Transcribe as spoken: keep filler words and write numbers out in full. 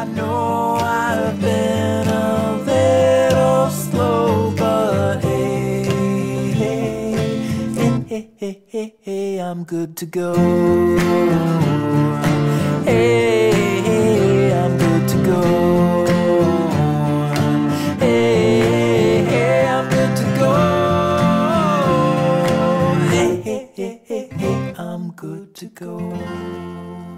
I know I've been a little slow, but hey, hey, hey, hey, hey, hey, hey, I'm good to go. Hey, hey, I'm good to go. Hey, hey, I'm good to go. Hey, hey, hey, hey, hey, I'm good to go.